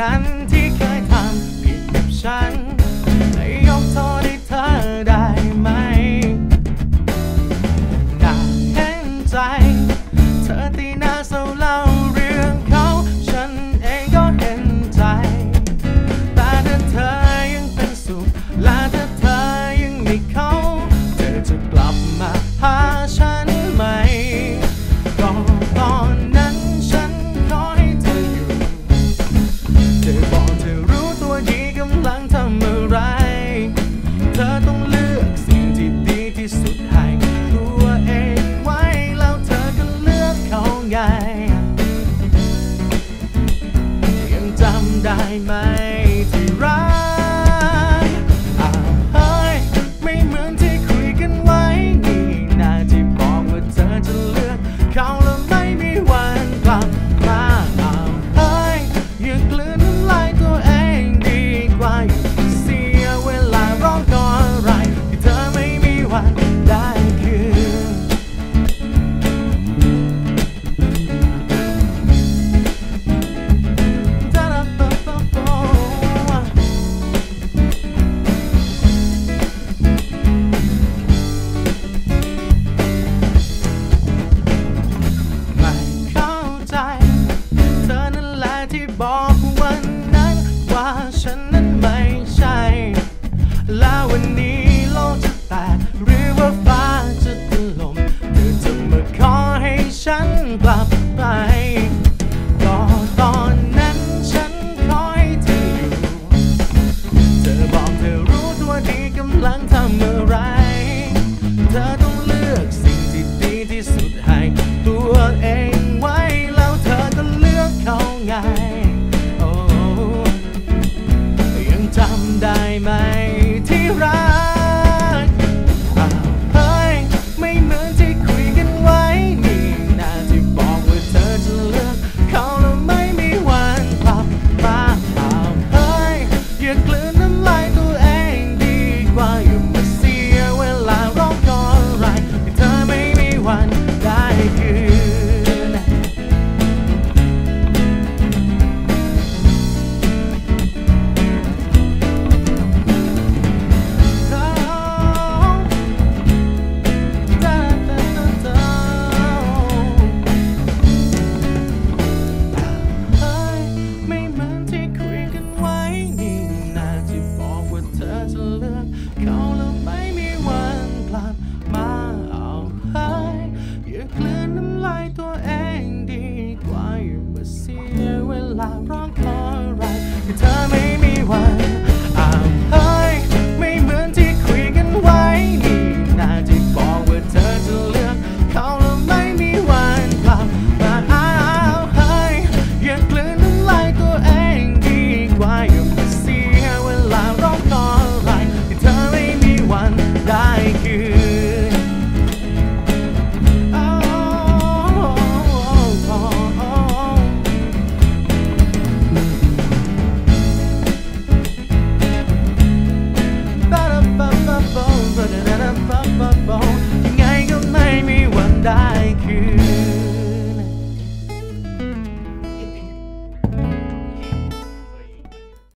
นั้นที่เคยทำผิดกับฉันให้ยกโทษให้เธอได้ไหมน่าเห็นใจเธอที่น่าเศร้าเล่าเรื่องเขาฉันเองก็เห็นใจแต่ถ้าเธอยังเป็นสุขและถ้าเธอยังมีเขาเธอจะกลับมาหาฉันไหมก็ตอนนั้นฉันขอให้เธออยู่เธอบอกเธอรู้ตัวดีกำลังทำอะไรเธอต้องเลือกสิ่งที่ดีที่สุดให้ตัวเองไว้แล้วเธอก็เลือกเขาไงยังจำได้ไหมที่รักเฮ้ยไม่เหมือนที่คุยกันไว้นี่นะที่บอกว่าเธอจะเลือกเขาแล้วไม่มีวันกลับมาเฮ้ยอย่ากลืนน้ำลายตัวเองดีกว่าอย่าเสียเวลาร้องขออะไรที่เธอไม่มีวันได้คืนไม่เข้าใจเธอนั่นแหละที่บอกวันนั้นว่าฉันนั้นไม่ใช่แล้ววันนี้โลกจะแตกหรือว่าฟ้าจะถล่มเธอจะมาขอให้ฉันกลับไปก็ตอนนั้นฉันขอให้เธออยู่เธอบอกเธอรู้ตัวดีกำลังทำอะไรเธอต้องเลือกสิ่งที่ดีที่สุดให้ตัวเองไว้แล้วเธอก็เลือกเขาไงโอ้ยังจำได้ไหมที่รักเฮ้ยไม่เหมือนที่คุยกันไว้นี่นะที่บอกว่าเธอจะเลือกเขาแล้วไม่มีวันกลับมาเฮ้ยอย่ากลืนน้ำลายตัวเองดีกว่าอย่ามาเสียเวลาร้องขออะไรที่เธอไม่มีวันได้คืนเฮ้ยไม่เหมือนที่คุยกันไว้นี่นะที่บอกว่าเธอจะเลือกเขาแล้วไม่มีวันกลับมาเฮ้ยอย่ากลืนน้ำลายตัวเองดีกว่าอย่ามาเสียเวลาร้องขออะไรที่เธอไม่มีวันเฮ้ยไม่เหมือนที่คุยกันไว้นี่นะที่บอกว่าเธอจะเลือกเขาแล้วไม่มีวันกลับมาเฮ้ยอย่ากลืนน้ำลายตัวเองดีกว่าอย่ามาเสียเวลาร้องขออะไรที่เธอไม่มีวันได้คืนยังไงก็ไม่มีวันได้คืน